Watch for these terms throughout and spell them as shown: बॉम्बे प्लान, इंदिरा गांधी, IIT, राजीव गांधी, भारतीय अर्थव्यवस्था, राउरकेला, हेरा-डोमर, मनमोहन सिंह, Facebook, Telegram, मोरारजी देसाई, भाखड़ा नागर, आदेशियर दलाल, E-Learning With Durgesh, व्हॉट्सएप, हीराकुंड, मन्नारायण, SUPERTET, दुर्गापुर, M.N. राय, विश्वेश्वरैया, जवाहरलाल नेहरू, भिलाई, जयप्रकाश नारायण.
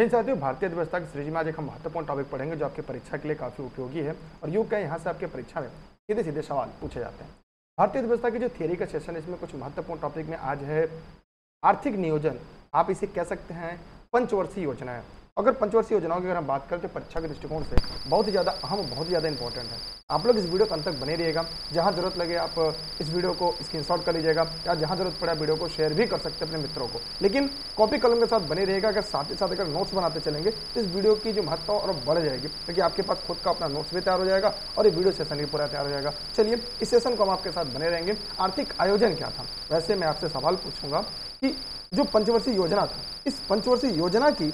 यही साथियों भारतीय अर्थव्यवस्था की सीरीज में आज एक हम महत्वपूर्ण टॉपिक पढ़ेंगे जो आपके परीक्षा के लिए काफ़ी उपयोगी है और योग का यहाँ से आपके परीक्षा में सीधे सीधे सवाल पूछे जाते हैं। भारतीय अर्थव्यवस्था की जो थियरी का सेशन है इसमें कुछ महत्वपूर्ण टॉपिक में आज है आर्थिक नियोजन, आप इसे कह सकते हैं पंचवर्षीय योजना है। अगर पंचवर्षीय योजनाओं की अगर हम बात करें तो परीक्षा के दृष्टिकोण से बहुत ही ज़्यादा अहम, बहुत ही ज़्यादा इंपॉर्टेंट है। आप लोग इस वीडियो के अंत तक बने रहिएगा। जहाँ जरूरत लगे आप इस वीडियो को स्क्रीनशॉट कर लीजिएगा या जहाँ जरूरत पड़े आप वीडियो को शेयर भी कर सकते हैं अपने मित्रों को, लेकिन कॉपी कलम के साथ बने रहिएगा। अगर साथ ही साथ अगर नोट्स बनाते चलेंगे तो इस वीडियो की जो महत्ता और बढ़ जाएगी, क्योंकि आपके पास खुद का अपना नोट्स भी तैयार हो जाएगा और ये वीडियो सेशन भी पूरा तैयार हो जाएगा। चलिए इस सेशन को हम आपके साथ बने रहेंगे। आर्थिक आयोजन क्या था, वैसे मैं आपसे सवाल पूछूंगा कि जो पंचवर्षीय योजना था इस पंचवर्षीय योजना की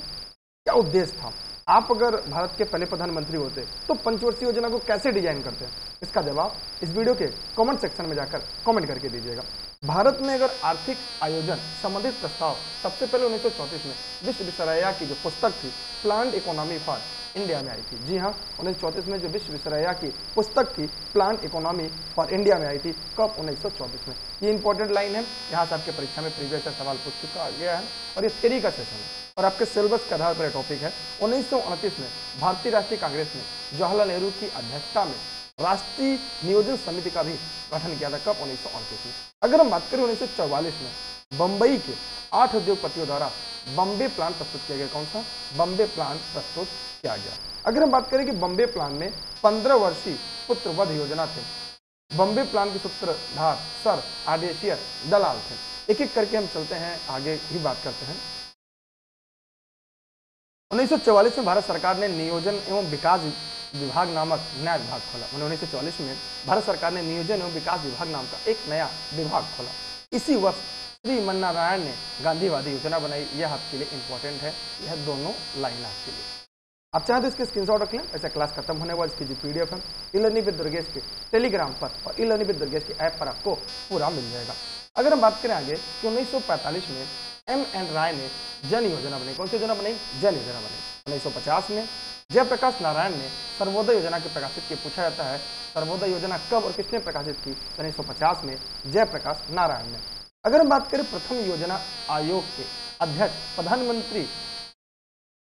क्या उद्देश्य था। आप अगर भारत के पहले प्रधानमंत्री होते तो पंचवर्षीय योजना को कैसे डिजाइन करते हैं, इसका जवाब इस वीडियो के कमेंट सेक्शन में जाकर कमेंट करके दीजिएगा। भारत में अगर आर्थिक आयोजन संबंधित प्रस्ताव सबसे पहले 1934 में विश्वेश्वरैया की जो पुस्तक थी प्लान्ड इकोनॉमी फॉर इंडिया में आई थी। जी हाँ, 1934 में जो विश्वेश्वरैया की पुस्तक थी प्लान इकोनॉमी फॉर इंडिया में आई थी। कब? 1934 में। ये इंपॉर्टेंट लाइन है, यहाँ से आपके परीक्षा में प्रीवियस ईयर सवाल पूछ चुका गया है और ये थ्योरी का सेशन है और आपके सिलेबस के आधार पर टॉपिक है। 1929 में भारतीय राष्ट्रीय कांग्रेस ने जवाहरलाल नेहरू की अध्यक्षता में राष्ट्रीय नियोजन समिति का भी गठन किया था। कब? 1938 में। अगर हम बात करें 1944 में बम्बई के 8 उद्योगपतियों द्वारा बॉम्बे प्लान प्रस्तुत किया गया। कौन सा? बॉम्बे प्लान प्रस्तुत किया गया। अगर हम बात करें कि बॉम्बे प्लान में 15 वर्षीय पुत्रवध योजना थे। बॉम्बे प्लान के सूत्रधार सर आदेशियर दलाल थे। एक एक करके हम चलते हैं, आगे ही बात करते हैं। 1944 में भारत सरकार ने नियोजन एवं विकास विभाग नामक नया विभाग खोला। 1944 में भारत सरकार ने नियोजन एवं विकास विभाग नाम का एक नया विभाग खोला। इसी वर्ष श्री मन्नारायण ने गांधीवादी योजना बनाई। यह आपके लिए इंपॉर्टेंट है, यह दोनों लाइन आपके लिए। आप चाहें तो इसके स्क्रीनशॉट रख लें। ऐसा क्लास खत्म होने वाला इसकी जो पीडीएफ है E-Learning with Durgesh के टेलीग्राम पर और E-Learning with Durgesh के ऐप पर आपको पूरा मिल जाएगा। अगर हम बात करें आगे तो 1945 में M.N. राय ने जन योजना बनाई। कौन सी योजना बनाई? जन योजना बनाई। 1950 में जयप्रकाश नारायण ने सर्वोदय योजना के प्रकाशित की। पूछा जाता है सर्वोदय योजना कब और किसने प्रकाशित की? 1950 में जयप्रकाश नारायण ने। अगर हम बात करें प्रथम योजना आयोग के अध्यक्ष प्रधानमंत्री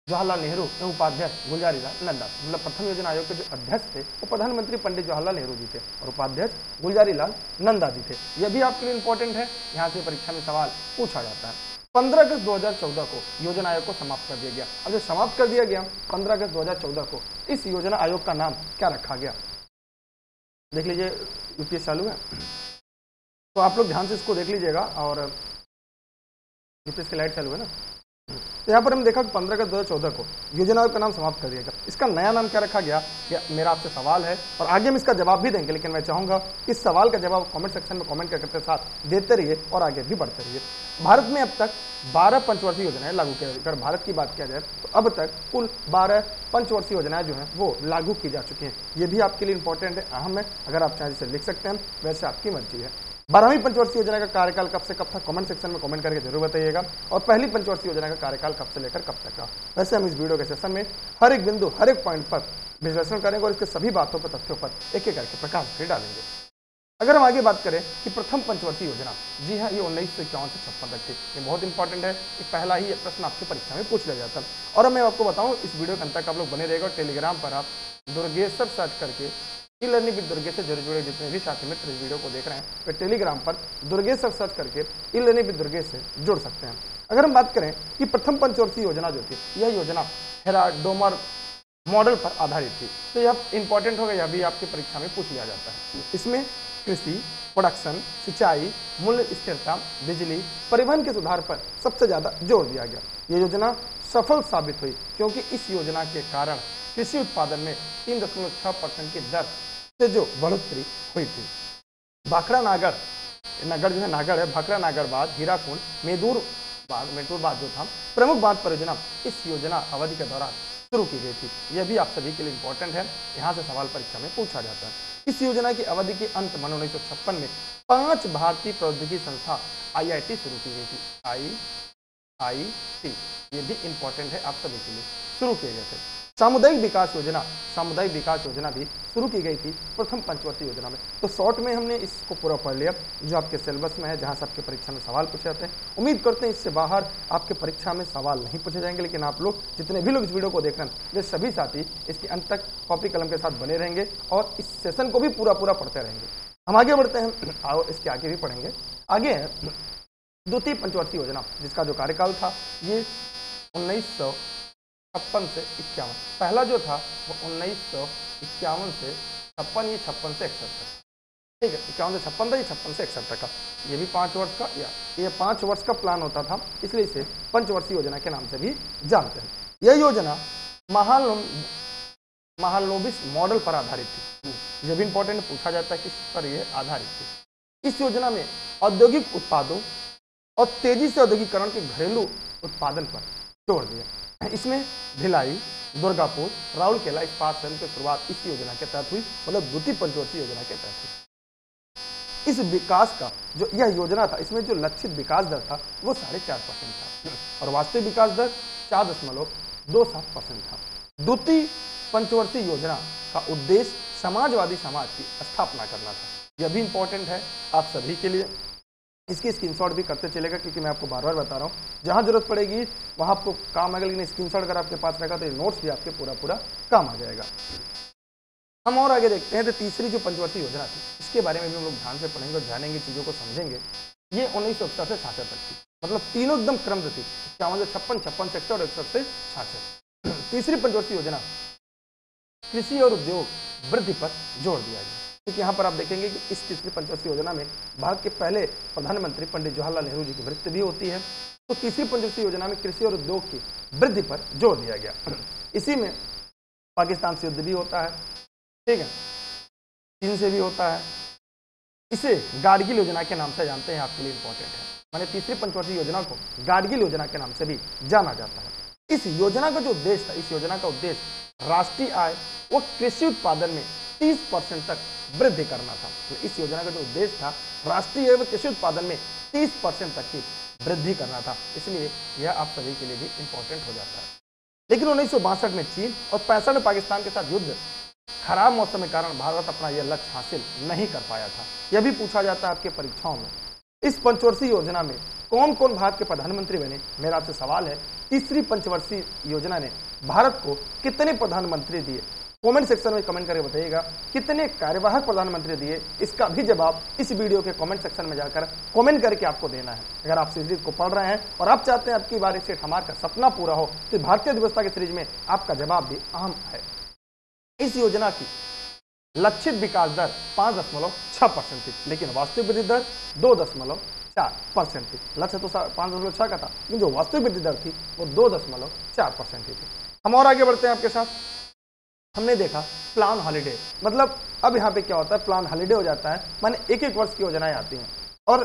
जवाहरलाल नेहरू एवं उपाध्यक्ष गुलजारीलाल नंदा। मतलब प्रथम योजना आयोग के जो अध्यक्ष थे वो प्रधानमंत्री पंडित जवाहरलाल नेहरू जी थे और उपाध्यक्ष गुलजारीलाल नंदा जी थे। यह भी आपके लिए इंपॉर्टेंट है, यहाँ से परीक्षा में सवाल पूछा जाता है। 15 अगस्त 2014 को योजना आयोग को समाप्त कर दिया गया। अब जो समाप्त कर दिया गया 15 अगस्त 2014 को, इस योजना आयोग का नाम क्या रखा गया? देख लीजिए, यूपीएस चालू है तो आप लोग ध्यान से इसको देख लीजिएगा और यूपीएस की लाइट चालू है ना, तो यहाँ पर हम देखा कि 15 अगस्त 2014 को योजना आयोग का नाम समाप्त कर दिया गया। इसका नया नाम क्या रखा गया, मेरा आपसे सवाल है और आगे हम इसका जवाब भी देंगे, लेकिन मैं चाहूँगा कि इस सवाल का जवाब कमेंट सेक्शन में कमेंट करते साथ देते रहिए और आगे भी बढ़ते रहिए। भारत में अब तक 12 पंचवर्षीय योजनाएं लागू की गई। अगर भारत की बात किया जाए तो अब तक कुल 12 पंचवर्षीय योजनाएं जो हैं वो लागू की जा चुकी हैं। ये भी आपके लिए इंपॉर्टेंट है, अहम है। अगर आप चाहें इसे लिख सकते हैं, वैसे आपकी मर्जी है। 12वीं पंचवर्षीय योजना का कार्यकाल कब से कब था, कमेंट सेक्शन में कमेंट करके जरूर बताइएगा और पहली पंचवर्षीय योजना का कार्यकाल कब से लेकर कब तक था। वैसे हम इस वीडियो के सेशन में हर एक बिंदु, हर एक पॉइंट पर विश्लेषण करेंगे और इसके सभी बातों पर, तथ्यों पर एक एक करके प्रकाश भी डालेंगे। अगर हम आगे बात करें कि प्रथम पंचवर्षीय योजना, जी हाँ, ये 1951 से 56 तक थी। ये बहुत इंपॉर्टेंट है, ये पहला ही प्रश्न आपकी परीक्षा में पूछ लिया जाता है। और मैं आपको बताऊं, इस वीडियो के अंत तक आप लोग बने रहेगा। टेलीग्राम पर आप दुर्गेश सर सर्च करके E-Learning with Durgesh से जुड़े जुड़े जितने भी साथी मित्र इस वीडियो को देख रहे हैं वे टेलीग्राम पर दुर्गेश सर सर्च करके E-Learning with Durgesh से जुड़ सकते हैं। अगर हम बात करें कि प्रथम पंचवर्षीय योजना जो थी, यह योजना हेरा-डोमर मॉडल पर आधारित थी, तो यह इंपॉर्टेंट होगा, यह भी आपकी परीक्षा में पूछ लिया जाता है। इसमें कृषि, प्रोडक्शन, सिंचाई, मूल्य स्थिरता, बिजली, परिवहन के सुधार पर सबसे ज़्यादा जोर दिया गया। ये योजना सफल साबित हुई क्योंकि इस योजना के कारण कृषि उत्पादन में 3.6% की दर से जो बढ़ोतरी हुई थी। भाखड़ा नागर, नागर जो है नागर है, भाखड़ा नागर बांध, हीराकुंड, मेदूर बांध जो था प्रमुख बांध परियोजना इस योजना अवधि के दौरान शुरू की गई थी। यह भी आप सभी के लिए इंपॉर्टेंट है, यहाँ से सवाल परीक्षा में पूछा जाता है। इस योजना की अवधि के अंत में 1956 में 5 भारतीय प्रौद्योगिकी संस्था IIT शुरू की गई थी। IIT ये भी इंपॉर्टेंट है, आप सभी के लिए शुरू किए गए थे। सामुदायिक विकास योजना, सामुदायिक विकास योजना भी शुरू की गई थी प्रथम पंचवर्षीय योजना में। तो शॉर्ट में हमने इसको पूरा पढ़ लिया जो आपके सिलेबस में है, जहाँ से आपके परीक्षा में सवाल पूछे जाते हैं। उम्मीद करते हैं इससे बाहर आपके परीक्षा में सवाल नहीं पूछे जाएंगे, लेकिन आप लोग जितने भी लोग इस वीडियो को देख रहे हैं वे सभी साथी इसके अंत तक कॉपी कलम के साथ बने रहेंगे और इस सेशन को भी पूरा पूरा पढ़ते रहेंगे। हम आगे बढ़ते हैं और इसके आगे भी पढ़ेंगे। आगे है द्वितीय पंचवर्षीय योजना, जिसका जो कार्यकाल था ये 1956 से 1951, पहला जो था वो 1951 से 1956, ये 56 से 61 तक, ठीक है, 51 से 56 था, ये 56 से 61 तक का, ये भी 5 वर्ष का, या ये 5 वर्ष का प्लान होता था, इसलिए इसे पंचवर्षीय योजना के नाम से भी जानते हैं। यह योजना महालनोबिस मॉडल पर आधारित थी, ये भी इंपॉर्टेंट पूछा जाता है किस पर यह आधारित थी। इस योजना में औद्योगिक उत्पादों और तेजी से औद्योगिकरण के घरेलू उत्पादन पर जोर दिया। इसमें भिलाई, दुर्गापुर, राउरकेला इस 5 संघ की शुरुआत इस योजना के तहत हुई, मतलब द्वितीय पंचवर्षीय योजना के तहत हुई। इस विकास का जो यह योजना था, इसमें जो लक्षित विकास दर था वो 4.5% था और वास्तविक विकास दर 4.27% था। द्वितीय पंचवर्षीय योजना का उद्देश्य समाजवादी समाज की स्थापना करना था। यह भी इंपॉर्टेंट है आप सभी के लिए, इसकी स्क्रीनशॉट भी करते चलेगा क्योंकि मैं आपको बार बार बता रहा हूँ, जहाँ जरूरत पड़ेगी वहाँ आपको काम आएगा, लेकिन स्क्रीनशॉट अगर आपके पास रहेगा तो ये नोट्स भी आपके पूरा पूरा काम आ जाएगा। हम और आगे देखते हैं तो तीसरी जो पंचवर्षीय योजना थी इसके बारे में भी हम लोग ध्यान से पढ़ेंगे और जानेंगे, चीज़ों को समझेंगे। ये 1961 से 66 तक थी, मतलब तीनों एकदम क्रम से थी, 51 से 56, 56 से 61 और 61 से 66। तीसरी पंचवर्षीय योजना कृषि और उद्योग वृद्धि पर जोर दिया गया, क्योंकि यहाँ पर आप देखेंगे कि इस तीसरी पंचवर्षीय योजना में भारत के पहले प्रधानमंत्री पंडित जवाहरलाल नेहरू जी की वृत्ति भी होती है। तो तीसरी पंचवर्षीय योजना में कृषि और उद्योग की वृद्धि पर जोर दिया गया। इसी में पाकिस्तान से युद्ध भी होता है, ठीक है, चीन से भी होता है। इसे गार्गिल योजना के नाम से जानते हैं, आपके लिए इंपॉर्टेंट है, माने तीसरी पंचवर्षीय योजना को गार्गिल योजना के नाम से भी जाना जाता है। इस योजना का जो उद्देश्य था, इस योजना का उद्देश्य राष्ट्रीय आय व कृषि उत्पादन में 30% तक वृद्धि करना था। तो इस योजना का जो उद्देश्य था राष्ट्रीय एवं कृषि उत्पादन में 30% तक की वृद्धि करना था, इसलिए यह आप सभी के लिए भी इंपॉर्टेंट हो जाता है। लेकिन 1962 में चीन और 65 में पाकिस्तान के साथ युद्ध, खराब मौसम के कारण भारत अपना यह लक्ष्य हासिल नहीं कर पाया था। यह भी पूछा जाता है आपके परीक्षाओं में। इस पंचवर्षीय योजना में कौन कौन भारत के प्रधानमंत्री बने, मेरा आपसे सवाल है। तीसरी पंचवर्षीय योजना ने भारत को कितने प्रधानमंत्री दिए, कमेंट सेक्शन में कमेंट करके बताइएगा। कितने कार्यवाहक प्रधानमंत्री दिए, इसका भी जवाब इस वीडियो के कमेंट सेक्शन में जाकर कमेंट करके आपको देना है। अगर आप सीरीज को पढ़ रहे हैं और आप चाहते हैं आपकी बार से हमार का सपना पूरा हो, तो भारतीय अर्थव्यवस्था की सीरीज में आपका जवाब भी अहम है। इस योजना की लक्षित विकास दर 5.6% थी, लेकिन वास्तविक वृद्धि दर 2.4% थी। लक्ष्य तो 5.6 का था, लेकिन जो वास्तविक वृद्धि दर थी वो 2.4% की थी। हम और आगे बढ़ते हैं आपके साथ। हमने देखा प्लान हॉलीडे, मतलब अब यहाँ पे क्या होता है, प्लान हॉलीडे हो जाता है, माने एक वर्ष की योजनाएं आती हैं और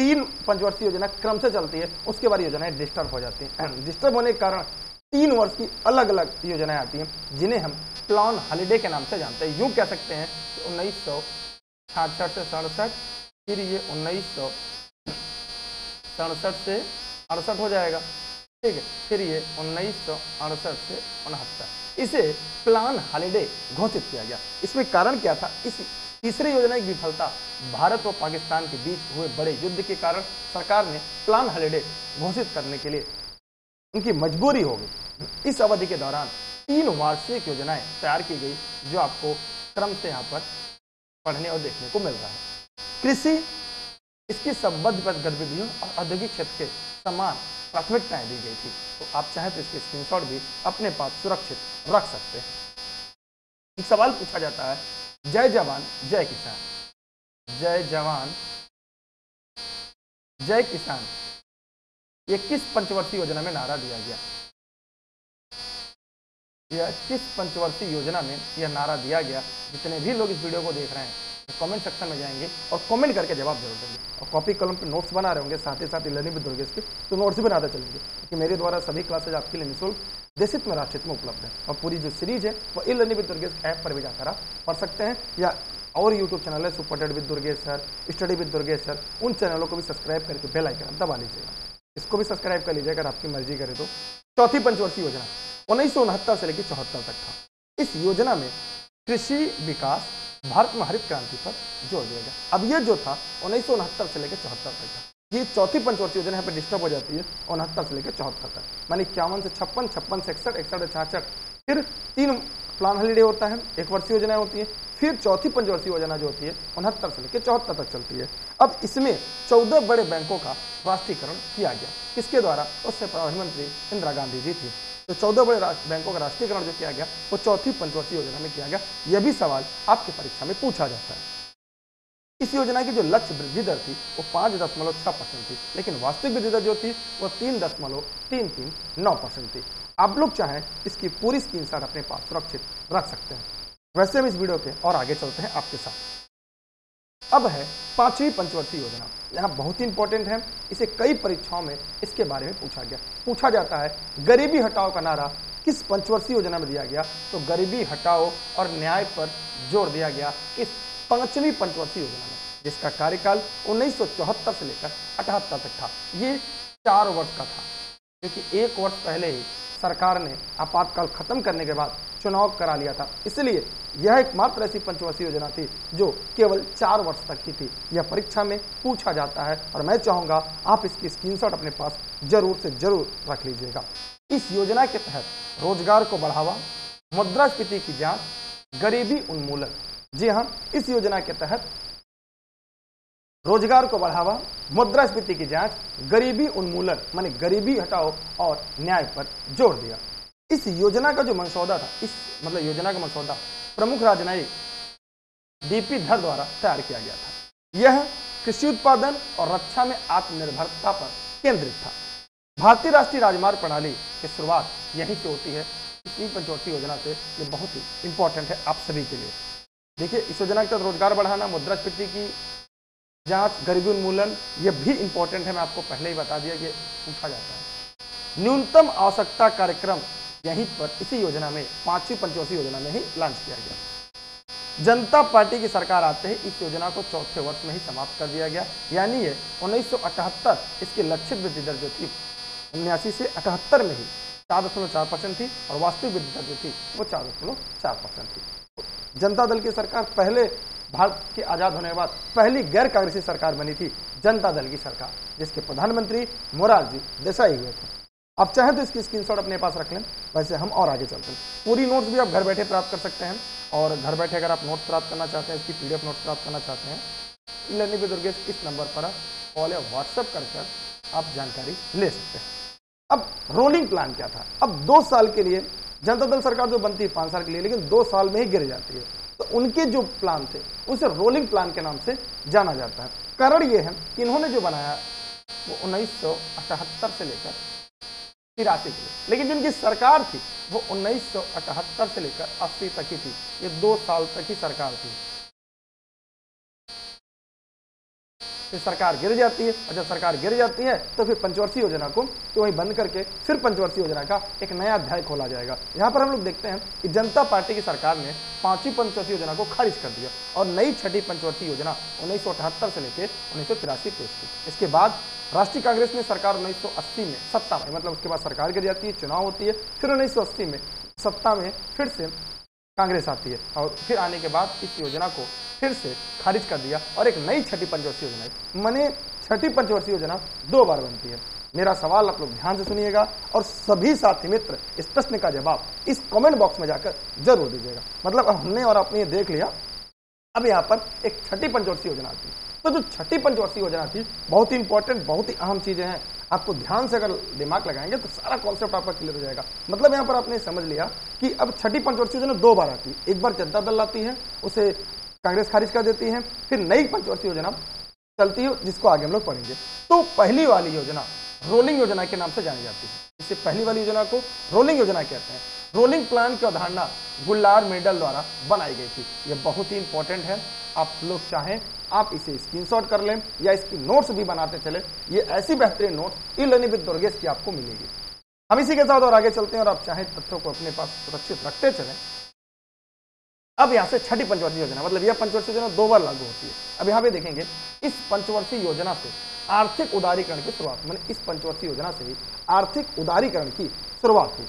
3 पंचवर्षीय योजना क्रम से चलती है, उसके बाद योजनाएं डिस्टर्ब हो जाती हैं। डिस्टर्ब होने के कारण 3 वर्ष की अलग अलग योजनाएं आती हैं, जिन्हें हम प्लान हॉलीडे के नाम से जानते हैं। यूँ कह सकते हैं 1966 से 67, फिर ये 1967 से 68 हो जाएगा, ठीक है, फिर ये 1968 से 69, इसे प्लान हॉलीडे घोषित किया गया। इसमें कारण क्या था, इस तीसरी योजना की विफलता भारत और पाकिस्तान के बीच हुए बड़े युद्ध के कारण सरकार ने प्लान हॉलीडे घोषित करने के लिए उनकी मजबूरी हो गई। इस अवधि के दौरान 3 वार्षिक योजनाएं तैयार की गई, जो आपको क्रम से यहाँ पर पढ़ने और देखने को मिल रहा है। कृषि, इसकी संबद्ध गतिविधियों और औद्योगिक क्षेत्र के समान प्राथमिकताएं दी गई थी। तो आप चाहें तो इसके स्क्रीनशॉट भी अपने पास सुरक्षित रख सकते हैं। एक सवाल पूछा जाता है, जय जवान जय किसान, जय जवान जय किसान, ये किस पंचवर्षीय योजना में नारा दिया गया, यह किस पंचवर्षीय योजना में यह नारा दिया गया। जितने भी लोग इस वीडियो को देख रहे हैं कमेंट सेक्शन में जाएंगे और कमेंट करके जवाब जरूर देंगे, और कॉपी कलम पे नोट्स बना रहे होंगे, साथ ही साथ ई-लर्निंग विद दुर्गेश के तो नोट्स भी बनाते चलेंगे, क्योंकि मेरे द्वारा सभी क्लासेज आपके लिए निःशुल्क देशित में राष्ट्रित में उपलब्ध है। और पूरी जो सीरीज है वो ई-लर्निंग विद दुर्गेश ऐप पर भी जाकर आप पढ़ सकते हैं, या और यूट्यूब चैनल है सुपरटेड with Durgesh sir, study with Durgesh sir, उन चैनलों को भी सब्सक्राइब करके बेल आइकन दबा लीजिएगा, इसको भी सब्सक्राइब कर लीजिएगा अगर आपकी मर्जी करे तो। चौथी पंचवर्षीय योजना 1969 से लेकर 74 तक था। इस योजना में कृषि विकास, भारत में हरित क्रांति पर जोर दिया गया। अब ये जो था 1969 से लेकर 74 तक था। ये चौथी पंचवर्षीय योजना यहाँ पर डिस्टर्ब हो जाती है 69 से लेकर 74 तक, मानी 51 से 56, 56 से 61, 61 से 66, फिर 3 प्लान हॉलीडे होता है, एक वर्षीय योजनाएं होती हैं, फिर चौथी पंचवर्षीय योजना जो होती है 69 से लेकर 74 तक चलती है। अब इसमें 14 बड़े बैंकों का राष्ट्रीयकरण किया गया, किसके द्वारा? उससे प्रधानमंत्री इंदिरा गांधी जी थी। तो 14 बड़े बैंकों का राष्ट्रीयकरण जो किया गया वो चौथी पंचवर्षीय योजना में किया गया। यह भी सवाल आपके परीक्षा में पूछा जाता है। इस योजना की जो लक्ष्य वृद्धि दर थी वो 5.6% थी, लेकिन वास्तविक वृद्धि दर जो थी वो 3.339% थी। आप लोग चाहें इसकी पूरी स्क्रीनशॉट अपने पास सुरक्षित रख सकते हैं। वैसे हम इस वीडियो के और आगे चलते हैं आपके साथ। अब है 5वीं पंचवर्षीय योजना। यहाँ बहुत ही इंपॉर्टेंट है, इसे कई परीक्षाओं में इसके बारे में पूछा गया। पूछा जाता है गरीबी हटाओ का नारा किस पंचवर्षीय योजना में दिया गया? तो गरीबी हटाओ और न्याय पर जोर दिया गया इस 5वीं पंचवर्षीय योजना में, जिसका कार्यकाल 1974 से लेकर 78 तक था। ये 4 वर्ष का था, क्योंकि एक वर्ष पहले ही सरकार ने आपातकाल खत्म करने के बाद चुनाव करा लिया था, इसलिए यह एकमात्र ऐसी पंचवर्षीय योजना थी जो केवल 4 वर्ष तक की थी। यह परीक्षा में पूछा जाता है और मैं चाहूँगा आप इसकी स्क्रीनशॉट अपने पास जरूर से जरूर रख लीजिएगा। इस योजना के तहत रोजगार को बढ़ावा, मुद्रास्फीति की जांच, गरीबी उन्मूलन। जी हाँ, इस योजना के तहत रोजगार को बढ़ावा, मुद्रास्फीति की जांच, गरीबी उन्मूलन माने गरीबी हटाओ और न्याय पर जोर दिया। इस योजना का जो मसौदा था, इस मतलब योजना का मसौदा प्रमुख राजनयिक डीपी धर द्वारा तैयार किया गया था। यह कृषि उत्पादन और रक्षा में आत्मनिर्भरता पर केंद्रित था। भारतीय राष्ट्रीय राजमार्ग प्रणाली की शुरुआत यहीं से होती है, इसी पंचवर्षीय योजना से। ये बहुत ही इंपॉर्टेंट है आप सभी के लिए। देखिए, इस योजना के तहत रोजगार बढ़ाना, मुद्रास्फीति की जांच, गरीबी उन्मूलन, ये भी इंपॉर्टेंट है। मैं आपको पहले ही बता दिया कि पूछा जाता है। न्यूनतम आवश्यकता कार्यक्रम यहीं पर इसी योजना में 5वीं पंचवर्षीय योजना में ही लॉन्च किया गया। जनता पार्टी की सरकार आते ही इस योजना को चौथे वर्ष में ही समाप्त कर दिया गया, यानी ये 1978 इसकी लक्षित वृद्धि दर जो थी 79 से 78 में ही 4.4% थी और वास्तविक वृद्धि दर जो थी वो 4.4% थी। जनता दल की सरकार पहले भारत के आज़ाद होने के बाद पहली गैर कांग्रेसी सरकार बनी थी, जनता दल की सरकार, जिसके प्रधानमंत्री मोरारजी देसाई हुए थे। आप चाहें तो इसकी स्क्रीनशॉट अपने पास रख लें। वैसे हम और आगे चलते हैं। पूरी नोट्स भी आप घर बैठे प्राप्त कर सकते हैं और घर बैठे अगर आप नोट्स प्राप्त करना चाहते हैं, इसकी PDF नोट्स प्राप्त करना चाहते हैं, ई-लर्निंग विद दुर्गेश इस नंबर पर आप कॉल या व्हाट्सएप कर आप जानकारी ले सकते हैं। अब रोलिंग प्लान क्या था? अब 2 साल के लिए जनता दल सरकार जो बनती है 5 साल के लिए, लेकिन 2 साल में ही गिर जाती है, तो उनके जो प्लान थे उसे रोलिंग प्लान के नाम से जाना जाता है। कारण ये है कि इन्होंने जो बनाया वो 1978 से लेकर 83 के लिए, लेकिन जिनकी सरकार थी वो 1978 से लेकर 80 तक ही थी। ये 2 साल तक ही सरकार थी, फिर सरकार गिर जाती है और जब सरकार गिर जाती है तो फिर पंचवर्षीय योजना को तो वहीं बंद करके फिर पंचवर्षीय योजना का एक नया अध्याय खोला जाएगा। यहाँ पर हम लोग देखते हैं कि जनता पार्टी की सरकार ने 5वीं पंचवर्षीय योजना को खारिज कर दिया और नई 6ठी पंचवर्षीय योजना 1978 से लेकर 1983 पेश की। इसके बाद राष्ट्रीय कांग्रेस ने सरकार 1980 में सत्ता में, मतलब उसके बाद सरकार गिर जाती है, चुनाव होती है, फिर 1980 में सत्ता में फिर से कांग्रेस आती है और फिर आने के बाद इस योजना को फिर से खारिज कर दिया और एक नई 6ठी पंचवर्षीय योजना, माने 6ठी पंचवर्षीय योजना 2 बार बनती है। मेरा सवाल आप लोग ध्यान से सुनिएगा और सभी साथी मित्र इस प्रश्न का जवाब इस कमेंट बॉक्स में जाकर जरूर दीजिएगा। मतलब हमने और आपने ये देख लिया, अब यहाँ पर एक 6ठी पंचवर्षीय योजना आती है। तो जो 6ठी पंचवर्षीय योजना थी बहुत ही इंपॉर्टेंट, बहुत ही अहम चीज़ें हैं। आपको ध्यान से अगर दिमाग लगाएंगे तो सारा कॉन्सेप्ट आपका क्लियर हो जाएगा। मतलब यहाँ पर आपने समझ लिया कि अब 6ठी पंचवर्षीय योजना 2 बार आती है, एक बार जनता दल आती है, उसे कांग्रेस खारिज कर देती है, फिर नई पंचवर्षीय योजना चलती है जिसको आगे हम लोग पढ़ेंगे। तो पहली वाली योजना रोलिंग योजना के नाम से जानी जाती है। इससे पहली वाली योजना को रोलिंग योजना कहते हैं। रोलिंग प्लान की अवधारणा गुल्लार मेडल द्वारा बनाई गई थी। यह बहुत ही इंपॉर्टेंट है, आप लोग चाहें आप इसे स्क्रीनशॉट कर लें या इसकी नोट्स भी बनाते चले। ये ऐसी बेहतरीन नोट ई-लर्निंग विद दुर्गेश की आपको मिलेगी। हम इसी के साथ और आगे चलते हैं और आप चाहें तथ्यों को अपने पास सुरक्षित रखते चलें। अब यहाँ से 6ठी पंचवर्षीय योजना, मतलब यह पंचवर्षीय योजना 2 बार लागू होती है। अब यहाँ पे देखेंगे इस पंचवर्षीय योजना से आर्थिक उदारीकरण की शुरुआत, मतलब इस पंचवर्षीय योजना से ही आर्थिक उदारीकरण की शुरुआत हुई।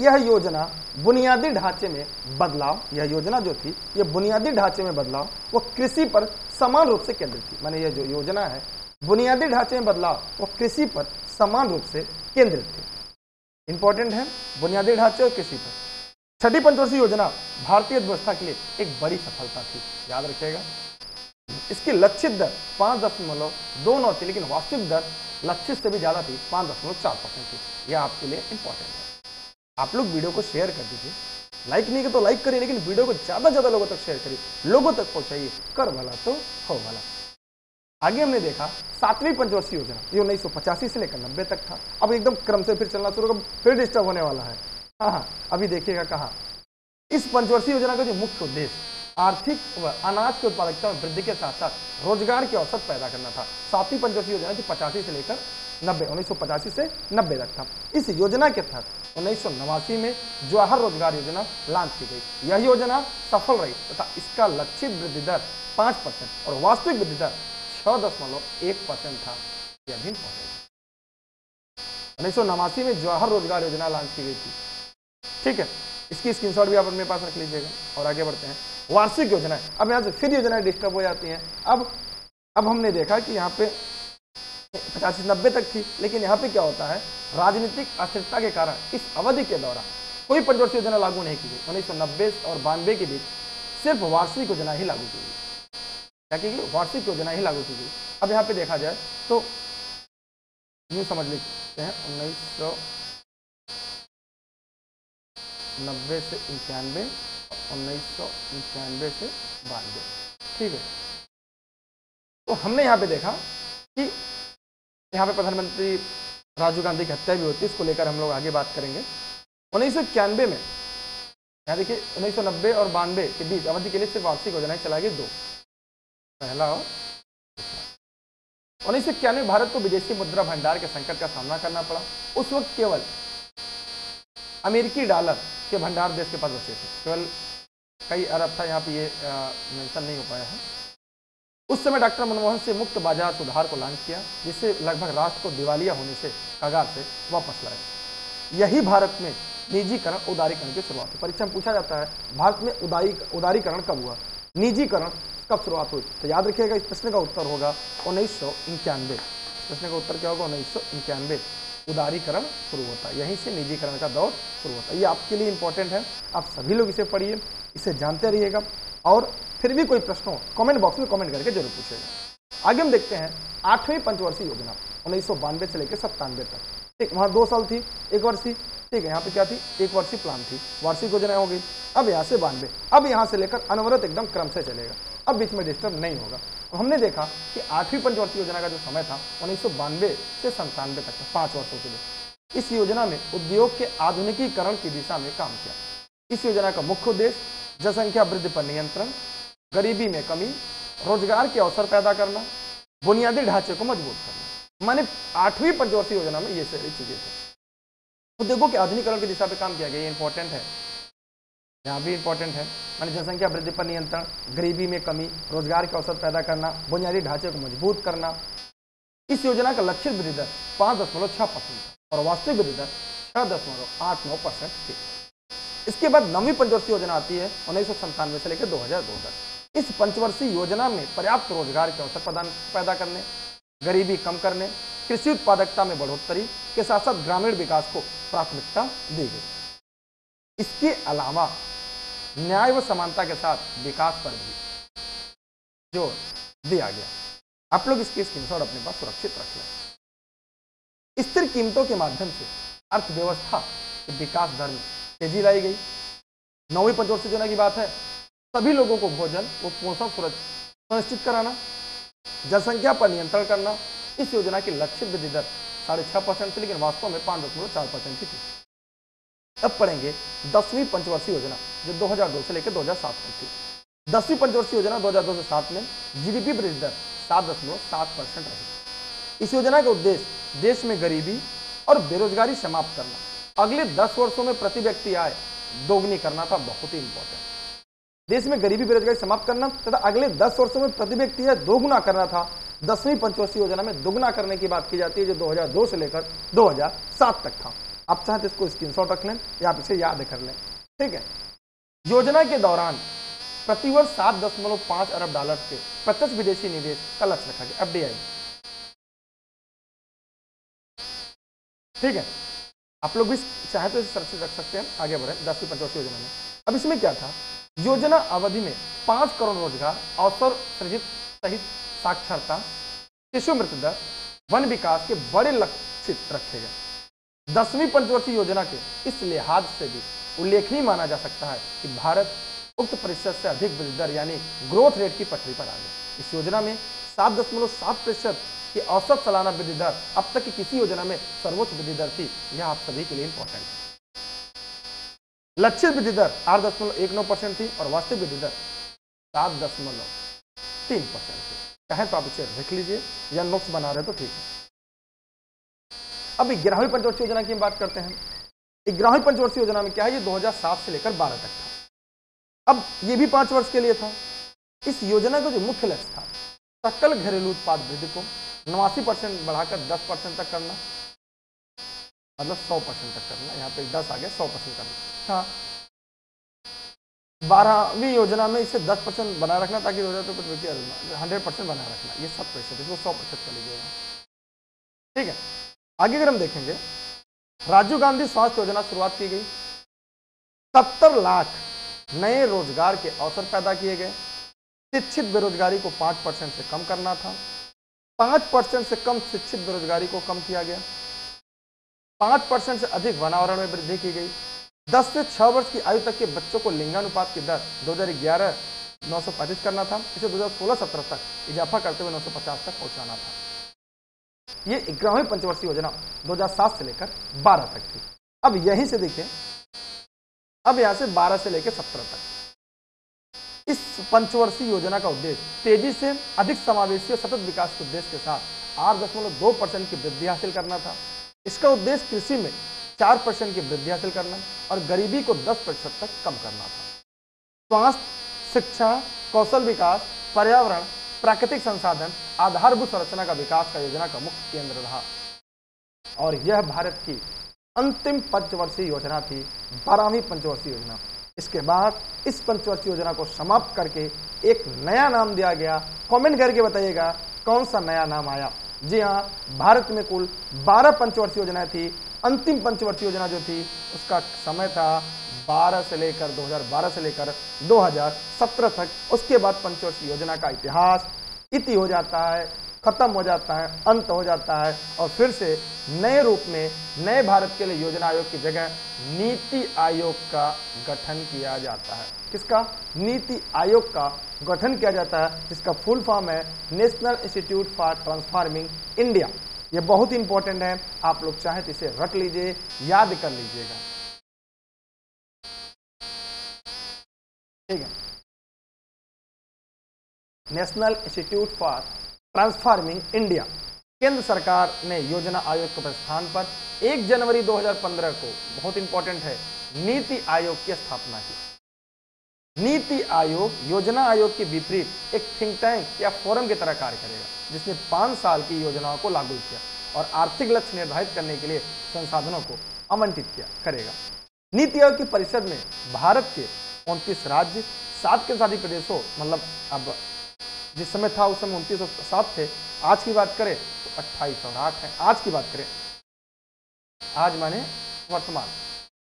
यह योजना बुनियादी ढांचे में बदलाव, यह योजना जो थी यह बुनियादी ढांचे में बदलाव वो कृषि पर समान रूप से केंद्रित थी। माने यह जो योजना है बुनियादी ढांचे में बदलाव वो कृषि पर समान रूप से केंद्रित थी। इंपॉर्टेंट है बुनियादी ढांचे और कृषि पर। छठी पंचवर्षीय योजना भारतीय अर्थव्यवस्था के लिए एक बड़ी सफलता थी, याद रखिएगा। इसकी लक्षित दर 5.29 थी, लेकिन वास्तविक दर लक्षित से भी ज़्यादा थी, 5.4% थी। यह आपके लिए इंपॉर्टेंट है। आप लोग वीडियो को शेयर कर दीजिए, लाइक नहीं किया तो लाइक करिए, लेकिन वीडियो को ज़्यादा ज़्यादा लोगों तक शेयर करिए, लोगों तक पहुंचाइए। कर भला तो हो भला। आगे हमने देखा सातवीं पंचवर्षीय योजना, ये 1985 से लेकर 90 तक था। अब एकदम क्रम से फिर चलना शुरू, फिर डिस्टर्ब होने वाला है। हाँ, अभी देखिएगा कहाँ। इस पंचवर्षीय योजना का जो मुख्य उद्देश्य आर्थिक व अनाज की उत्पादकता में वृद्धि के साथ साथ रोजगार के अवसर पैदा करना था। सातवीं पंचवर्षीय योजना जो 1985 से 90 तक था। इस योजना के तहत 1989 में जवाहर रोजगार योजना लॉन्च की गई। यह योजना सफल रही तथा इसका लक्षित वृद्धि दर 5% और वास्तविक वृद्धि दर 6.1% था। यह भी 1989 में जवाहर रोजगार योजना लॉन्च की गई थी, ठीक है। इसकी स्क्रीनशॉट भी आप अपने पास रख लीजिएगा और आगे बढ़ते हैं। वार्षिक योजना है, अब यहाँ से फिर योजनाएं डिस्टर्ब हो जाती हैं। अब हमने देखा कि यहाँ पे 85 से 90 तक थी, लेकिन यहाँ पे क्या होता है, राजनीतिक अस्थिरता के कारण इस अवधि के दौरान कोई पंचवर्षीय योजना लागू नहीं की गई। 1990 और 92 के बीच सिर्फ वार्षिक योजना ही लागू की गई, क्या की गई, वार्षिक योजना ही लागू की गई। अब यहाँ पे देखा जाए तो यूँ समझ लेते हैं 1990 से 91, 1991 से 92, ठीक है। तो हमने यहाँ पे देखा कि यहाँ पे प्रधानमंत्री राजीव गांधी की हत्या भी होती है, इसको लेकर हम लोग आगे बात करेंगे। 1991 में यहाँ देखिए 1990 और 92 के बीच अवधि के लिए सिर्फ वार्षिक योजनाएं चलाई गई, दो, पहला और दूसरा। 1991 में भारत को विदेशी मुद्रा भंडार के संकट का सामना करना पड़ा। उस वक्त केवल अमेरिकी डॉलर के भंडार देश के पास बचे थे, केवल कई अरब था, यहाँ पे ये मेंशन नहीं हो पाया है। उस समय डॉक्टर मनमोहन सिंह मुक्त बाजार सुधार को लॉन्च किया, जिससे लगभग राष्ट्र को दिवालिया होने से कगार से वापस लाए। यही भारत में निजीकरण उदारीकरण की शुरुआत हुई। परीक्षा में पूछा जाता है भारत में उदारीकरण कब हुआ, निजीकरण कब शुरुआत हुई, तो याद रखिएगा इस प्रश्न का उत्तर होगा 1991। प्रश्न का उत्तर क्या होगा, 1991 उदारीकरण शुरू होता है, यहीं से निजीकरण का दौर शुरू होता है। ये आपके लिए इंपॉर्टेंट है, आप सभी लोग इसे पढ़िए, इसे जानते रहिएगा, और फिर भी कोई प्रश्न हो कमेंट बॉक्स में कमेंट करके जरूर पूछिएगा। आगे हम देखते हैं आठवीं पंचवर्षीय योजना 1992 से लेकर 97 तक, ठीक। वहाँ 2 साल थी, एक वर्षीय, ठीक है। यहाँ पे क्या थी, एक वर्षीय प्लान थी, वार्षिक योजना हो गई। अब यहाँ से 92, अब यहाँ से लेकर अनवरत एकदम क्रम से चलेगा, अब बीच में डिस्टर्ब नहीं होगा। तो हमने देखा कि आठवीं पंचवर्षीय योजना का जो समय था 1992 से 97 तक था, 5 वर्षों के लिए। इस योजना में उद्योग के आधुनिकीकरण की दिशा में काम किया। इस योजना का मुख्य उद्देश्य जनसंख्या वृद्धि पर नियंत्रण, गरीबी में कमी, रोजगार के अवसर पैदा करना, बुनियादी ढांचे को मजबूत करना। माने आठवीं पंचवर्षीय योजना में ये सारी चीजें थी। उद्योगों के आधुनिकीकरण की दिशा में काम किया गया, ये इंपॉर्टेंट है, यहाँ भी इंपॉर्टेंट है। माने जनसंख्या वृद्धि पर नियंत्रण, गरीबी में कमी, रोजगार के अवसर पैदा करना, बुनियादी ढांचे को मजबूत करना। इस योजना का लक्षित वृद्धि दर 5.6% और वास्तविक वृद्धि दर 6.89% थी। इसके बाद नवीं पंचवर्षीय योजना आती है 1997 से लेकर 2002 तक। इस पंचवर्षीय योजना में पर्याप्त रोजगार के अवसर पैदा करने, गरीबी कम करने, कृषि उत्पादकता में बढ़ोतरी के साथ साथ ग्रामीण विकास को प्राथमिकता दी गई। इसके अलावा न्याय व समानता के साथ विकास पर भी जोर दिया गया। आप लोग इसकी स्क्रीनशॉट अपने पास सुरक्षित रख लें। स्थिर कीमतों के माध्यम से अर्थव्यवस्था के विकास दर में तेजी लाई गई। नौवीं पंचवर्षीय योजना की बात है, सभी लोगों को भोजन व पोषण सुनिश्चित कराना, जनसंख्या पर नियंत्रण करना। इस योजना की लक्षित वृद्धि दर 6.5% थी, लेकिन वास्तव में 5.4% ही थी। अब पढ़ेंगे 10वीं पंचवर्षीय योजना जो 2002 से लेकर 2007 तक थी। 10वीं पंचवर्षीय योजना 2002 से 2007 में जीडीपी वृद्धि दर 7.7% रही। इस योजना का उद्देश्य देश में गरीबी और बेरोजगारी समाप्त करना, अगले 10 वर्षों में प्रति व्यक्ति आय दोगुनी करना था, बहुत ही इंपॉर्टेंट। देश में गरीबी बेरोजगारी समाप्त करना तथा अगले 10 वर्षों में प्रति व्यक्ति आय दोगुना करना था। 10वीं पंचवर्षीय योजना में दोगुना करने की बात की जाती है जो 2002 से लेकर 2007 तक था। आप चाहें तो इसको स्क्रीनशॉट रख लें या आप इसे याद कर लें, ठीक है। योजना के दौरान प्रतिवर्ष 7.5 अरब डॉलर के प्रत्यक्ष विदेशी निवेश का लक्ष्य रखा गया, एफडीआई, ठीक है। आप लोग भी चाहे तो इसे सुरक्षित रख सकते हैं। आगे बढ़े 10वीं पंचवर्षीय योजना में। अब इसमें क्या था, योजना अवधि में 5 करोड़ रोजगार अवसर सृजित सहित साक्षरता, शिशु मृत्यु दर, वन विकास के बड़े लक्षित रखे गए। 10वीं पंचवर्षीय योजना के इस लिहाज से भी उल्लेखनीय माना जा सकता है कि भारत उक्त प्रतिशत से अधिक वृद्धि दर यानी ग्रोथ रेट की पटरी पर आ गई। इस योजना में 7.7% की औसत सालाना वृद्धि दर अब तक की किसी योजना में सर्वोच्च वृद्धि दर थी। यह आप सभी के लिए इंपॉर्टेंट है। लक्षित वृद्धि दर 8.19% थी और वास्तविक वृद्धि दर 7.3% थी। चाहे तो आप इसे रख लीजिए या नोट्स बना रहे तो ठीक है। अब 11वीं पंचवर्षीय योजना की बात करते हैं। 11वीं पंचवर्षीय योजना में क्या है, ये 2007 से लेकर 12 तक था। अब ये भी 5 वर्ष के लिए था। इस योजना का जो मुख्य लक्ष्य था, सकल घरेलू उत्पाद वृद्धि को 89% बढ़ाकर 10% तक करना, मतलब 100% तक करना। यहाँ पे 10 आ गया, 100% करना था। 12वीं योजना में इसे 10% बना रखना ताकि 100% बना रखना, ये 7% इसको 100% कर लीजिएगा, ठीक है। आगे अगर हम देखेंगे, राजीव गांधी स्वास्थ्य योजना शुरुआत की गई, 70 लाख नए रोजगार के अवसर पैदा किए गए। शिक्षित बेरोजगारी को 5% से कम करना था, 5% से कम शिक्षित बेरोजगारी को कम किया गया। 5% से अधिक वनावरण में वृद्धि की गई। 10 से 6 वर्ष की आयु तक के बच्चों को लिंगानुपात की दर 2011 925 करना था, इसे 2016-17 तक इजाफा करते हुए 950 तक पहुंचाना था। ये 11वीं पंचवर्षीय योजना 2007 से लेकर 12 तक थी। अब यहीं से देखिए, अब यहाँ से 12 से लेकर 17 तक। इस पंचवर्षीय योजना का उद्देश्य तेजी से अधिक समावेशी और सतत विकास के उद्देश्य के साथ 8.2% की वृद्धि हासिल करना था। इसका उद्देश्य कृषि में 4% की वृद्धि हासिल करना और गरीबी को 10% तक कम करना था। स्वास्थ्य, शिक्षा, कौशल विकास, पर्यावरण, प्राकृतिक संसाधन, आधारभूत संरचना का विकास का योजना का मुख्य केंद्र रहा। और यह भारत की अंतिम पंचवर्षीय योजना थी, 12वीं पंचवर्षीय योजना। इसके बाद इस पंचवर्षीय योजना को समाप्त करके एक नया नाम दिया गया। कमेंट करके बताइएगा कौन सा नया नाम आया। जी हाँ, भारत में कुल 12 पंचवर्षीय योजनाएं थी। अंतिम पंचवर्षीय योजना जो थी उसका समय था 2012 से लेकर 2017 तक। उसके बाद पंचवर्षीय योजना का इतिहास इति हो जाता है, खत्म हो जाता है, अंत हो जाता है। और फिर से नए रूप में नए भारत के लिए योजना आयोग की जगह नीति आयोग का गठन किया जाता है। किसका? नीति आयोग का गठन किया जाता है, जिसका फुल फॉर्म है national institute for transforming India. ये बहुत इंपॉर्टेंट है, आप लोग चाहे तो इसे रख लीजिए, याद कर लीजिएगा, ठीक है। National institute for transforming India. केंद्र सरकार ने योजना आयोग के स्थान पर 1 जनवरी 2015 को, बहुत इंपॉर्टेंट है, नीति आयोग की स्थापना की। नीति आयोग योजना आयोग के विपरीत एक थिंक टैंक या फोरम की तरह कार्य करेगा, जिसने 5 साल की योजनाओं को लागू किया और आर्थिक लक्ष्य निर्धारित करने के लिए संसाधनों को आवंटित किया करेगा। नीति आयोग की परिषद में भारत के 29 राज्य, 7 केंद्रशासित प्रदेशों, मतलब अब जिस समय था उस समय 2907 थे, आज की बात करें तो 2808 है। आज की बात करें, आज माने वर्तमान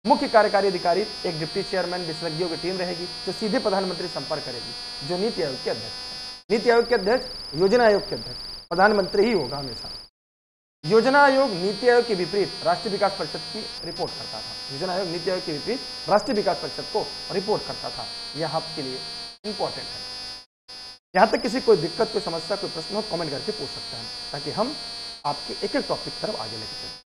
मुख्य कार्यकारी अधिकारी, एक डिप्टी चेयरमैन, विशेषज्ञों की टीम रहेगी जो सीधे प्रधानमंत्री संपर्क करेगी, जो नीति आयोग के अध्यक्ष। नीति आयोग के अध्यक्ष, योजना आयोग के अध्यक्ष प्रधानमंत्री ही होगा हमेशा। योजना आयोग नीति आयोग के विपरीत राष्ट्रीय विकास परिषद की रिपोर्ट करता था। योजना आयोग नीति आयोग के विपरीत राष्ट्रीय विकास परिषद को रिपोर्ट करता था। यह आपके लिए इंपॉर्टेंट है। यहाँ तक किसी कोई दिक्कत, कोई समस्या, कोई प्रश्न हो, कमेंट करके पूछ सकते हैं, ताकि हम आपके एक टॉपिक तरफ आगे लेके चलें।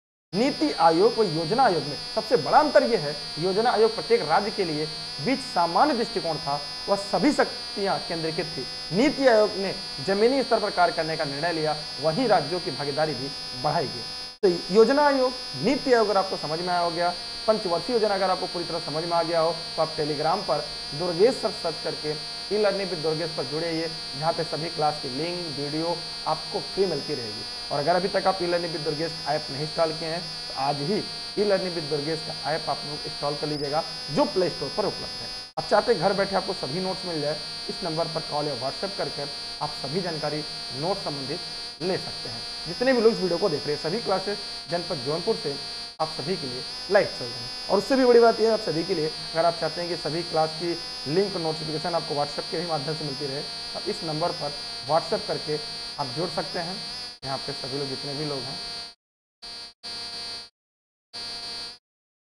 नीति आयोग और योजना आयोग में सबसे बड़ा अंतर यह है, योजना आयोग प्रत्येक राज्य के लिए बीच सामान्य दृष्टिकोण था, वह सभी शक्तियां केंद्रीकृत थी। नीति आयोग ने जमीनी स्तर पर कार्य करने का निर्णय लिया, वहीं राज्यों की भागीदारी भी बढ़ाई गई। तो योजना आयोग, नीति आयोग अगर आपको समझ में आया हो गया, पंचवर्षीय योजना अगर आपको पूरी तरह समझ में आ गया हो तो आप टेलीग्राम पर दुर्गेश सर सर्च करके E-Learning with Durgesh पर जुड़े आइए, जहाँ पे सभी क्लास की लिंक वीडियो आपको फ्री मिलती रहेगी। और अगर अभी तक आप E-Learning with Durgesh ऐप नहीं इंस्टॉल किए हैं तो आज ही E-Learning with Durgesh का ऐप आप लोग इंस्टॉल कर लीजिएगा जो प्ले स्टोर पर उपलब्ध है। आप चाहते घर बैठे आपको सभी नोट्स मिल जाए, इस नंबर पर कॉल या व्हाट्सएप करके आप सभी जानकारी नोट संबंधित ले सकते हैं। जितने भी लोग इस वीडियो को देख रहे हैं सभी क्लासेस जनपद जौनपुर से आप सभी के लिए लाइव चल रही है। और उससे भी बड़ी बात यह है आप सभी के लिए, अगर आप चाहते हैं कि सभी क्लास की लिंक और नोटिफिकेशन आपको व्हाट्सएप के भी माध्यम से मिलती रहे, आप इस नंबर पर व्हाट्सएप करके आप जुड़ सकते हैं। यहाँ पे सभी लोग जितने भी लोग हैं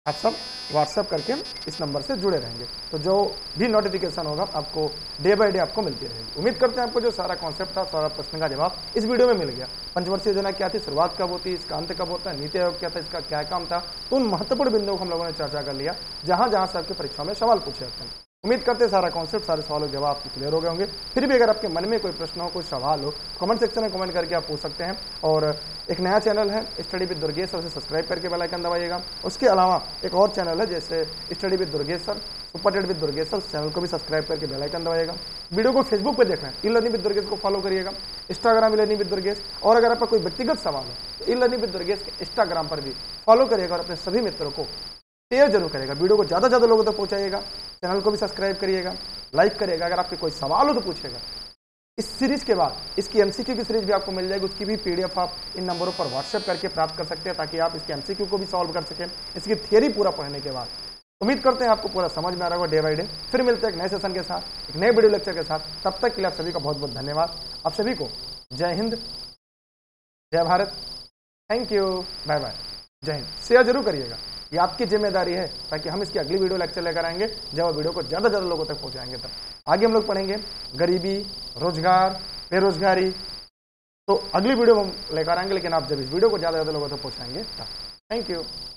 आप सब व्हाट्सएप करके इस नंबर से जुड़े रहेंगे तो जो भी नोटिफिकेशन होगा आपको डे बाय डे आपको मिलती रहेगी। उम्मीद करते हैं आपको जो सारा कॉन्सेप्ट था, सारा प्रश्न का जवाब इस वीडियो में मिल गया। पंचवर्षीय योजना क्या थी, शुरुआत कब होती, इसका अंत कब होता है, नीति आयोग क्या था, इसका क्या काम था, तो उन महत्वपूर्ण बिंदुओं को हम लोगों ने चर्चा कर लिया जहाँ जहाँ से आपकी परीक्षा में सवाल पूछे जाते हैं। उम्मीद करते हैं सारा कॉन्सेप्ट, सारे सवालों के जवाब आपके क्लियर हो गए होंगे। फिर भी अगर आपके मन में कोई प्रश्न हो, कोई सवाल हो, कमेंट सेक्शन में कमेंट करके आप पूछ सकते हैं। और एक नया चैनल है स्टडी विद दुर्गेश सर, उसे सब्सक्राइब करके बेल आइकन दबाइएगा। उसके अलावा एक और चैनल है जैसे study with Durgesh sir, super TET with Durgesh sir, उस चैनल को भी सब्सक्राइब करके बेल आइकन दबाइएगा। वीडियो को फेसबुक पर देख रहे हैं E-Learning with Durgesh को फॉलो करिएगा, इंस्टाग्राम E-Learning with Durgesh। और अगर आपका कोई व्यक्तिगत सवाल है तो E-Learning with Durgeश के इंस्टाग्राम पर भी फॉलो करिएगा और अपने सभी मित्रों को शेयर जरूर करेगा। वीडियो को ज़्यादा से ज़्यादा लोगों तक पहुँचाइएगा, चैनल को भी सब्सक्राइब करिएगा, लाइक करिएगा। अगर आपके कोई सवाल हो तो पूछेगा। इस सीरीज़ के बाद इसकी एमसीक्यू की सीरीज भी आपको मिल जाएगी, उसकी भी पीडीएफ आप इन नंबरों पर व्हाट्सएप करके प्राप्त कर सकते हैं ताकि आप इसके एमसीक्यू को भी सॉल्व कर सकें। इसकी थियरी पूरा पढ़ने के बाद उम्मीद करते हैं आपको पूरा समझ में आ रहा होगा डे बाई डे। फिर मिलते हैं एक नए सेशन के साथ, एक नए वीडियो लेक्चर के साथ। तब तक के लिए आप सभी का बहुत बहुत धन्यवाद। आप सभी को जय हिंद, जय Bharat, thank you, bye bye, जय हिंद। शेयर जरूर करिएगा, ये आपकी जिम्मेदारी है ताकि हम इसकी अगली वीडियो लेक्चर लेकर आएंगे जब वो वीडियो को ज़्यादा से ज़्यादा लोगों तक पहुंचाएंगे। तब आगे हम लोग पढ़ेंगे गरीबी, रोजगार, बेरोजगारी, तो अगली वीडियो हम लेकर आएंगे। लेकिन आप जब इस वीडियो को ज़्यादा से ज़्यादा लोगों तक पहुंचाएंगे तब। Thank you.